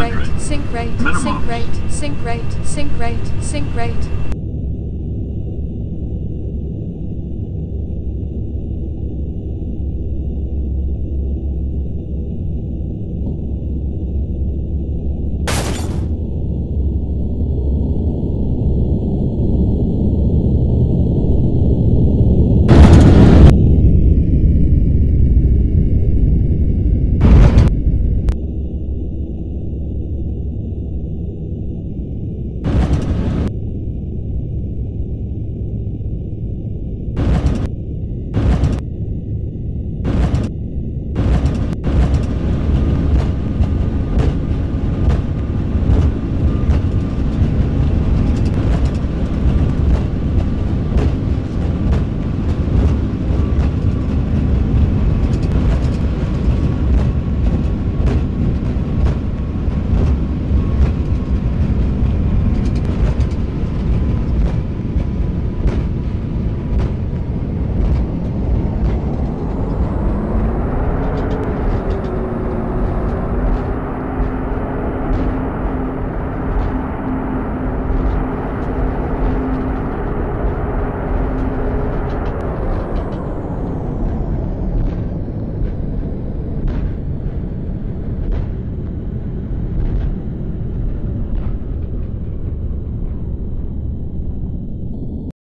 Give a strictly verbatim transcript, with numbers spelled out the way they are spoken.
rate, sink rate, sink rate, sink rate, sink rate, sink rate, sink rate.